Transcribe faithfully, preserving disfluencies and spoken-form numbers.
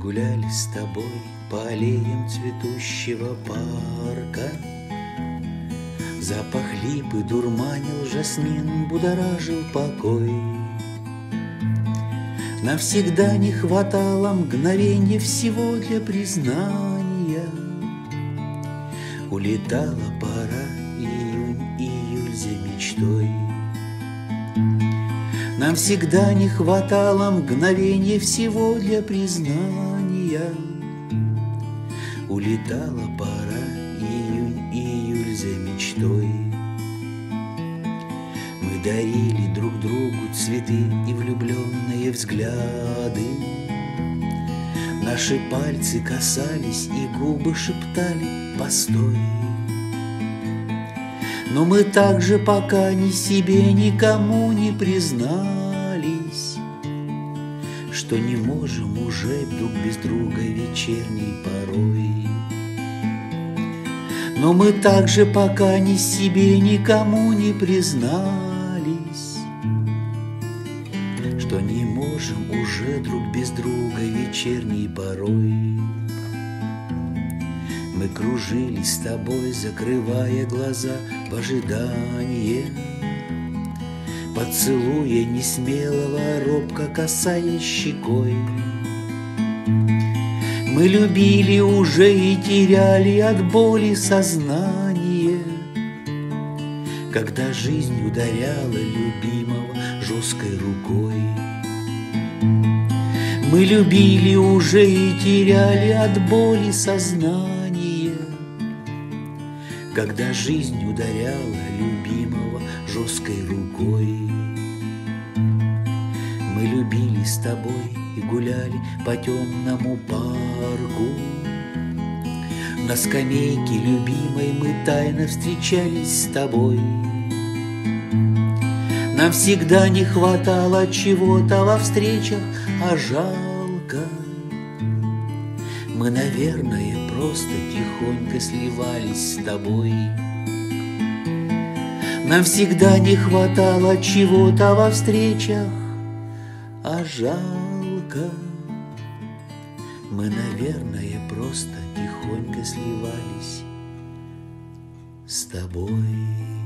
гуляли с тобой по аллеям цветущего парка. Запах липы дурманил, жасмин будоражил покой. Навсегда не хватало мгновенья всего для признания. Улетала пора, июнь, июль за мечтой. Нам всегда не хватало мгновенья всего для признания. Улетала пора, июнь, июль за мечтой. Мы дарили друг другу цветы и влюбленные взгляды. Наши пальцы касались и губы шептали «Постой». Но мы также пока ни себе, никому не признались, что не можем уже друг без друга вечерней порой. Но мы также пока ни себе, никому не признались, что не можем уже друг без друга вечерней порой. Мы кружили с тобой, закрывая глаза в ожидании поцелуя несмелого, робко касаясь щекой. Мы любили уже и теряли от боли сознание, когда жизнь ударяла любимого жесткой рукой. Мы любили уже и теряли от боли сознание, когда жизнь ударяла любимого жесткой рукой. Мы любили с тобой и гуляли по темному парку. На скамейке любимой мы тайно встречались с тобой. Нам всегда не хватало чего-то во встречах, а жалко. Мы, наверное, просто тихонько сливались с тобой. Нам всегда не хватало чего-то во встречах, а жалко. Мы, наверное, просто тихонько сливались с тобой.